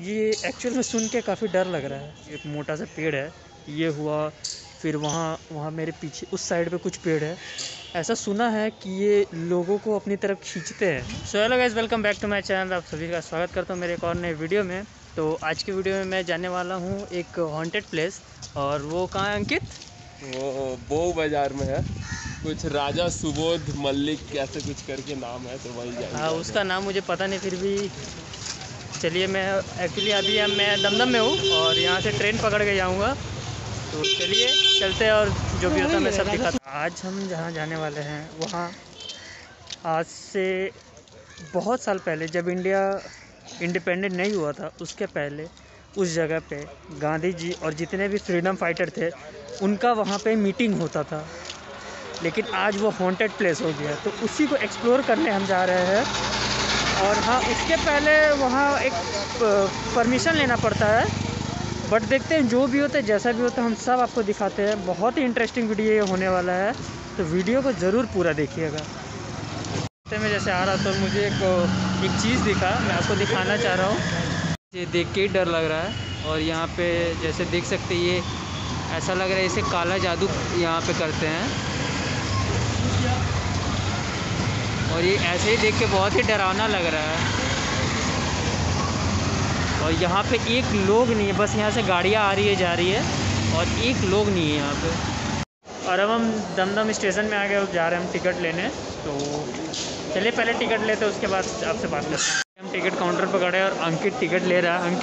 ये एक्चुअल में सुन के काफ़ी डर लग रहा है। एक मोटा सा पेड़ है, ये हुआ, फिर वहाँ मेरे पीछे उस साइड पे कुछ पेड़ है। ऐसा सुना है कि ये लोगों को अपनी तरफ खींचते हैं। So hello guys, welcome back to my channel. आप सभी का स्वागत करता हूँ मेरे एक और नए वीडियो में। तो आज की वीडियो में मैं जाने वाला हूँ एक हॉन्टेड प्लेस, और वो कहाँ है अंकित? वो बो बाज़ार में है, कुछ राजा सुबोध मल्लिक कैसे कुछ करके नाम है, तो वही जाएंगे। हाँ, उसका नाम मुझे पता नहीं, फिर भी चलिए। मैं एक्चुअली अभी मैं दमदम में हूँ और यहाँ से ट्रेन पकड़ के जाऊँगा। तो चलिए चलते हैं, और जो भी होता है मैं सब दिखाता हूँ। आज हम जहाँ जाने वाले हैं वहाँ आज से बहुत साल पहले, जब इंडिया इंडिपेंडेंट नहीं हुआ था, उसके पहले उस जगह पे गांधी जी और जितने भी फ्रीडम फाइटर थे उनका वहाँ पे मीटिंग होता था। लेकिन आज वो हॉन्टेड प्लेस हो गया, तो उसी को एक्सप्लोर करने हम जा रहे हैं। और हाँ, इसके पहले वहाँ एक परमिशन लेना पड़ता है, बट देखते हैं जो भी होता है, जैसा भी होता है, हम सब आपको दिखाते हैं। बहुत ही इंटरेस्टिंग वीडियो ये होने वाला है, तो वीडियो को ज़रूर पूरा देखिएगा। रास्ते में जैसे आ रहा तो मुझे एक चीज़ दिखा, मैं आपको दिखाना चाह रहा हूँ। ये देख के ही डर लग रहा है। और यहाँ पे जैसे देख सकते, ये ऐसा लग रहा है इसे काला जादू यहाँ पर करते हैं, और ये ऐसे ही देख के बहुत ही डरावना लग रहा है। और यहाँ पे एक लोग नहीं है, बस यहाँ से गाड़ियाँ आ रही है, जा रही है, और एक लोग नहीं है यहाँ पे। और अब हम दमदम स्टेशन में आ गए, जा रहे हैं हम टिकट लेने। तो चलिए पहले टिकट लेते हैं, उसके बाद आपसे बात करते हैं। हम टिकट काउंटर पकड़े और अंकित टिकट ले रहा है।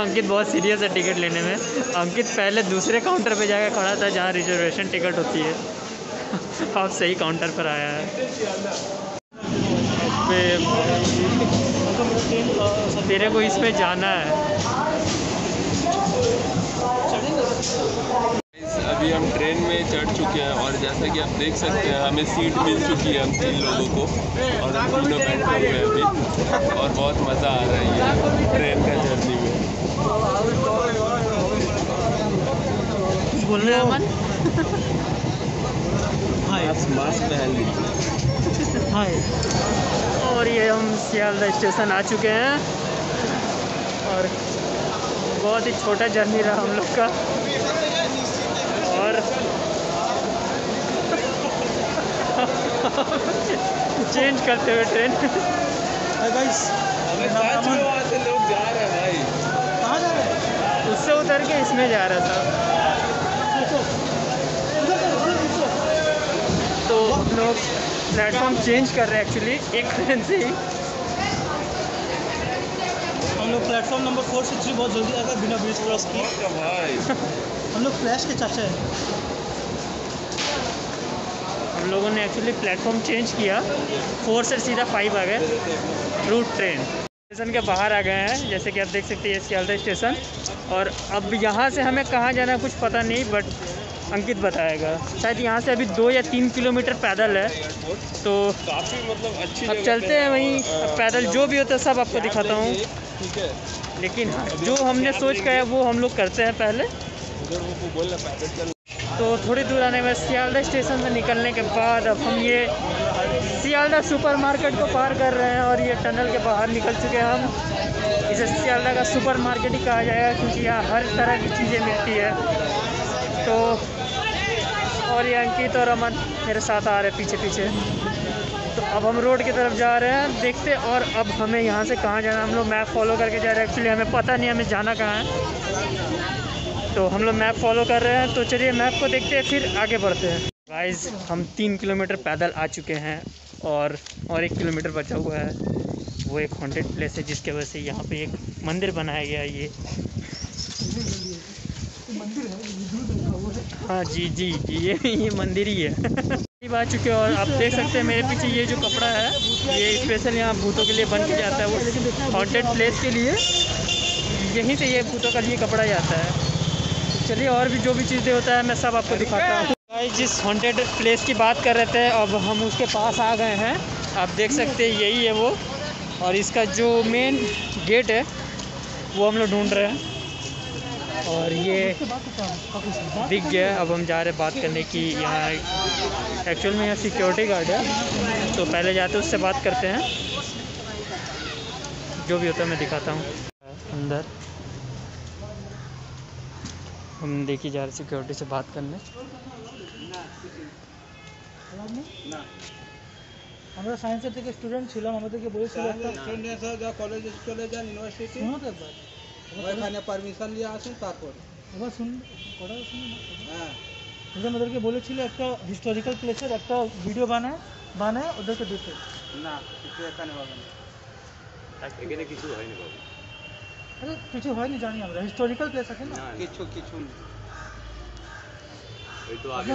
अंकित बहुत सीरियस है टिकट लेने में। अंकित पहले दूसरे काउंटर पर जाकर खड़ा था, जहाँ रिजर्वेशन टिकट होती है। आप सही काउंटर पर आया है। तेरे को इस पे जाना है। अभी हम ट्रेन में चढ़ चुके हैं, और जैसा कि आप देख सकते हैं हमें सीट मिल चुकी है, हम 3 लोगों को, और हम तीनों बैठे हुए हैं अभी, और बहुत मज़ा आ रहा है ट्रेन का जर्नी में। बोल रहे अमन मास्क पहन लीजिए। हाय, और ये हम सियालदह स्टेशन आ चुके हैं, और बहुत ही छोटा जर्नी रहा हम लोग का। और चेंज करते हुए ट्रेन। लोग जा रहे हैं भाई, कहाँ जा रहे हैं? उससे उतर के इसमें जा रहा था। तो लोग प्लेटफॉर्म चेंज कर रहे हैं एक्चुअली, एक ट्रेन से ही। हम लोग प्लेटफॉर्म नंबर 463 बहुत जल्दी आ गए, बिना ब्रिज क्रॉस किए हम लोग फ्लैश के चाचा हैं। हम लोगों ने एक्चुअली प्लेटफॉर्म चेंज किया, 4 से सीधा 5 आ गए। रूट ट्रेन स्टेशन के बाहर आ गए हैं, जैसे कि आप देख सकते हैं, ये सियालदह स्टेशन। और अब यहाँ से हमें कहाँ जाना कुछ पता नहीं, बट अंकित बताएगा। शायद यहाँ से अभी 2 या 3 किलोमीटर पैदल है। तो काफ़ी मतलब अच्छी, अब चलते हैं वहीं पैदल, जो भी होता है सब आपको दिखाता हूँ। ठीक है, लेकिन जो हमने सोच का है वो हम लोग करते हैं पहले। तो थोड़ी दूर आने में सियालदह स्टेशन से निकलने के बाद अब हम ये सियालदह सुपरमार्केट को पार कर रहे हैं, और ये टनल के बाहर निकल चुके हैं हम। इसे सियालदह का सुपरमार्केट ही कहा जाएगा, क्योंकि यहाँ हर तरह की चीज़ें मिलती है। तो और ये अंकित और अमन मेरे साथ आ रहे हैं पीछे पीछे। तो अब हम रोड की तरफ जा रहे हैं, देखते। और अब हमें यहाँ से कहाँ जाना, हम लोग मैप फॉलो करके जा रहे हैं। एक्चुअली हमें पता नहीं हमें जाना कहाँ है, तो हम लोग मैप फॉलो कर रहे हैं। तो चलिए मैप को देखते हैं, फिर आगे बढ़ते हैं। गाइस, हम 3 किलोमीटर पैदल आ चुके हैं, और 1 किलोमीटर बचा हुआ है। वो एक हॉन्टेड प्लेस है, जिसके वजह से यहाँ पर एक मंदिर बनाया गया है। हाँ जी, ये मंदिर ही है। आ चुके हैं, और आप देख सकते हैं मेरे पीछे ये जो कपड़ा है, ये स्पेशल यहाँ भूतों के लिए बन के जाता है, वो हॉन्टेड प्लेस के लिए। यहीं से ये भूतों का लिए कपड़ा जाता है। चलिए, और भी जो भी चीज़ें होता है मैं सब आपको दिखाता हूँ। गाइस, जिस हॉन्टेड प्लेस की बात कर रहे थे, अब हम उसके पास आ गए हैं। आप देख सकते हैं यही है वो, और इसका जो मेन गेट है वो हम लोग ढूँढ रहे हैं, और ये दिख गया। अब हम जा रहे हैं बात करने की। यहाँ एक्चुअल में यहाँ सिक्योरिटी गार्ड है, तो पहले जाते उससे बात करते हैं। जो भी होता है मैं दिखाता हूँ। अंदर हम देखी जा रहे सिक्योरिटी से बात करने। আমরা সায়েন্সের থেকে স্টুডেন্ট ছিলাম, আমাদেরকে বলেছিল একটা স্টুডেন্ট আছে যা কলেজে চলে যান ইউনিভার্সিটি শুনতে একবার ওখানে পারমিশন নিয়ে আসুন তারপর এবার শুন কথা শুনুন। হ্যাঁ আমাদেরকে বলেছিল একটা হিস্টোরিক্যাল প্লেসের একটা ভিডিও বানায় ওদেরকে দিতে না কিছু এখানে হবে না এখানে কিছু হয় না বাবা আরে কিছু হয় না জানি আমরা হিস্টোরিক্যাল প্লেস আছে না কিছু কিছু ওই তো আগে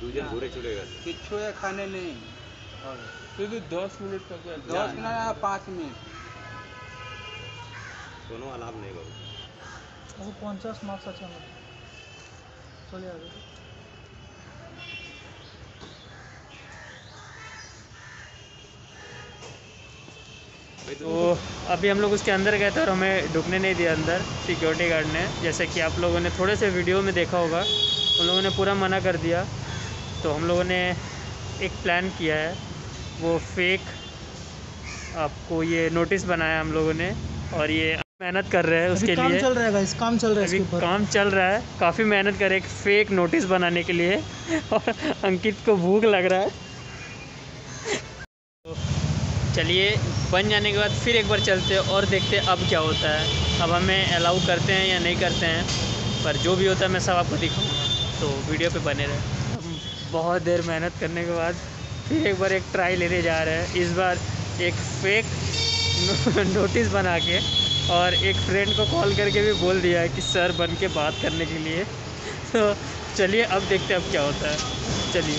দুজন ঘুরে চলে গেছে কিছু এখানে নেই। तो 10 मिनट तक 10 मिनट या 5 मिनट दोनों अलाव नहीं करो। वो 50 मार्क्स अच्छा है चलिए आगे। तो अभी हम लोग उसके अंदर गए थे और हमें ढुकने नहीं दिया अंदर सिक्योरिटी गार्ड ने, जैसे कि आप लोगों ने थोड़े से वीडियो में देखा होगा उन लोगों ने पूरा मना कर दिया। तो हम लोगों ने एक प्लान किया है, वो फेक आपको ये नोटिस बनाया हम लोगों ने और ये मेहनत कर रहे हैं उसके काम लिए चल रहा है गाइस, काम चल रहा है इसके ऊपर काम चल रहा है, काफ़ी मेहनत कर रहे हैं एक फेक नोटिस बनाने के लिए। और अंकित को भूख लग रहा है। तो चलिए बन जाने के बाद फिर एक बार चलते हैं और देखते हैं अब क्या होता है, अब हमें अलाउ करते हैं या नहीं करते हैं, पर जो भी होता है मैं सब आपको दिखाऊँगा, तो वीडियो पर बने रहें। बहुत देर मेहनत करने के बाद फिर एक बार एक ट्राई लेने जा रहे हैं, इस बार एक फेक नोटिस बना के, और एक फ्रेंड को कॉल करके भी बोल दिया है कि सर बन के बात करने के लिए। तो चलिए अब देखते हैं अब क्या होता है, चलिए।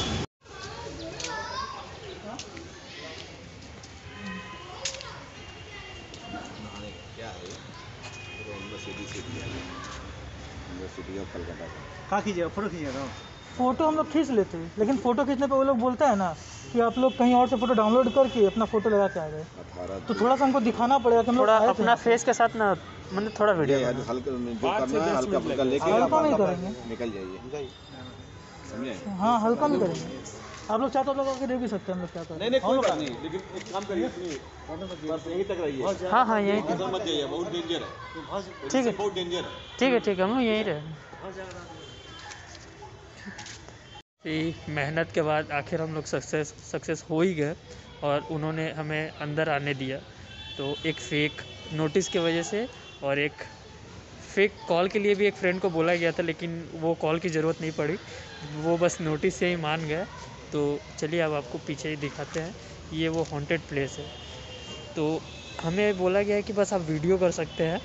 फ़ोटो हम लोग खींच लेते हैं, लेकिन फ़ोटो खींचने पे वो लोग बोलता है ना कि आप लोग कहीं और से फ़ोटो डाउनलोड करके अपना फ़ोटो लगा के आ गए, तो थोड़ा सा हमको दिखाना पड़ेगा कि हम लोग अपना फेस के साथ ना, मतलब थोड़ा वीडियो हल्का में करेंगे। हाँ हल्का में करेंगे, आप लोग चाहते हो आप लोग भी सकते हैं, हम लोग क्या करें। हाँ हाँ यही ठीक है ठीक है ठीक है, हम लोग यहीं रहे। मेहनत के बाद आखिर हम लोग सक्सेस हो ही गए और उन्होंने हमें अंदर आने दिया। तो एक फ़ेक नोटिस की वजह से और एक फ़ेक कॉल के लिए भी एक फ्रेंड को बोला गया था, लेकिन वो कॉल की ज़रूरत नहीं पड़ी, वो बस नोटिस से ही मान गए। तो चलिए अब आपको पीछे ही दिखाते हैं, ये वो हॉन्टेड प्लेस है। तो हमें बोला गया है कि बस आप वीडियो कर सकते हैं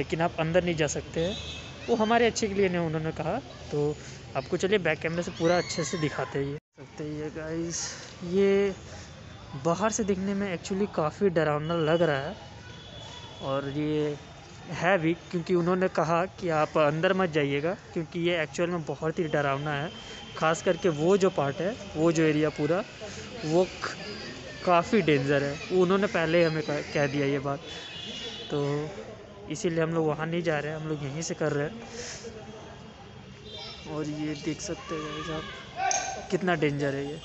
लेकिन आप अंदर नहीं जा सकते हैं, वो हमारे अच्छे के लिए नहीं उन्होंने कहा। तो आपको चलिए बैक कैमरे से पूरा अच्छे से दिखाते हैं। सकते ही है गाइस, ये बाहर से दिखने में एक्चुअली काफ़ी डरावना लग रहा है, और ये है भी क्योंकि उन्होंने कहा कि आप अंदर मत जाइएगा क्योंकि ये एक्चुअल में बहुत ही डरावना है। ख़ास करके वो जो पार्ट है, वो जो एरिया पूरा, वो काफ़ी डेंजर है, उन्होंने पहले ही हमें कह दिया ये बात। तो इसीलिए हम लोग वहाँ नहीं जा रहे हैं, हम लोग यहीं से कर रहे हैं। और ये देख सकते हैं साहब कितना डेंजर है ये।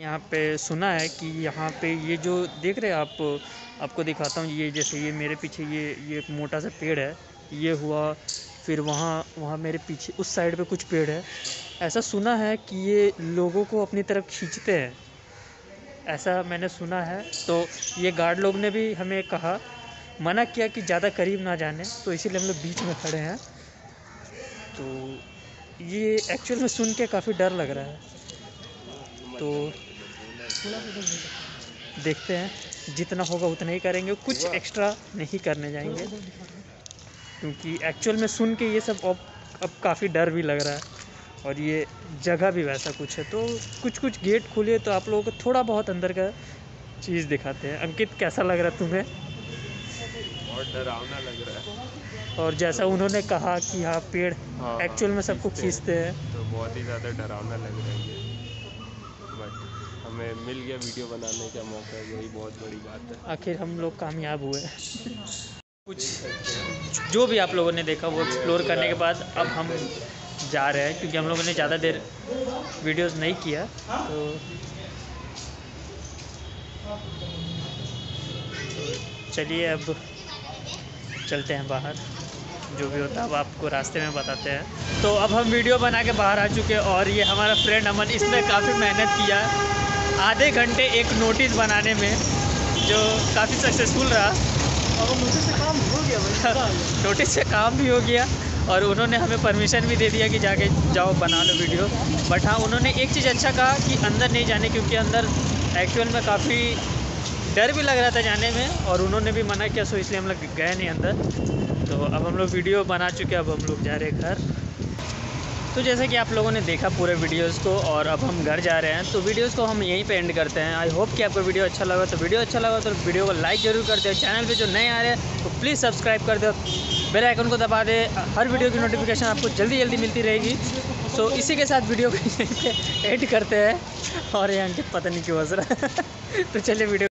यहाँ पे सुना है कि यहाँ पे ये जो देख रहे हैं आप, आपको दिखाता हूँ, ये जैसे ये मेरे पीछे ये एक मोटा सा पेड़ है, ये हुआ, फिर वहाँ मेरे पीछे उस साइड पे कुछ पेड़ है। ऐसा सुना है कि ये लोगों को अपनी तरफ खींचते हैं, ऐसा मैंने सुना है। तो ये गार्ड लोग ने भी हमें कहा, मना किया कि ज़्यादा करीब ना जाने, तो इसीलिए हम लोग बीच में खड़े हैं। तो ये एक्चुअल में सुन के काफ़ी डर लग रहा है, तो देखते हैं जितना होगा उतना ही करेंगे, कुछ एक्स्ट्रा नहीं करने जाएंगे क्योंकि एक्चुअल में सुन के ये सब अब काफ़ी डर भी लग रहा है। और ये जगह भी वैसा कुछ है, तो कुछ गेट खुले तो आप लोगों को थोड़ा बहुत अंदर का चीज़ दिखाते हैं। अंकित कैसा लग रहा है तुम्हें? बहुत डरावना लग रहा है, और जैसा उन्होंने कहा कि हाँ पेड़ एक्चुअल में सबको खींचते हैं, तो बहुत ही ज़्यादा डरावना लग रहा है ये, बट हमें मिल गया वीडियो बनाने का मौका, यही बहुत बड़ी बात है। आखिर हम लोग कामयाब हुए। कुछ जो भी आप लोगों ने देखा वो एक्सप्लोर करने के बाद अब हम जा रहे हैं क्योंकि हम लोगों ने ज़्यादा देर वीडियोस नहीं किया। तो चलिए अब चलते हैं बाहर, जो भी होता है अब आपको रास्ते में बताते हैं। तो अब हम वीडियो बना के बाहर आ चुके हैं और ये हमारा फ्रेंड अमन, इसने काफ़ी मेहनत किया आधे घंटे एक नोटिस बनाने में, जो काफ़ी सक्सेसफुल रहा। और नोटिस से काम हो गया, नोटिस से काम भी हो गया और उन्होंने हमें परमिशन भी दे दिया कि जाके जाओ बना लो वीडियो। बट हाँ, उन्होंने एक चीज़ अच्छा कहा कि अंदर नहीं जाने, क्योंकि अंदर एक्चुअल में काफ़ी डर भी लग रहा था जाने में और उन्होंने भी मना किया, सो इसलिए हम लोग गए नहीं अंदर। तो अब हम लोग वीडियो बना चुके हैं, अब हम लोग जा रहे हैं घर। तो जैसे कि आप लोगों ने देखा पूरे वीडियोस को और अब हम घर जा रहे हैं, तो वीडियोस को हम यहीं पे एंड करते हैं। आई होप कि आपको वीडियो अच्छा लगा। तो वीडियो अच्छा लगा तो वीडियो को लाइक ज़रूर कर दो, चैनल पे जो नए आ रहे हैं तो प्लीज़ सब्सक्राइब कर दो, बेल आइकन को दबा दे, हर वीडियो की नोटिफिकेशन आपको जल्दी जल्दी मिलती रहेगी। सो इसी के साथ वीडियो को एंड करते हैं और यहाँ के पता नहीं क्यों हंस रहा है। तो चलिए वीडियो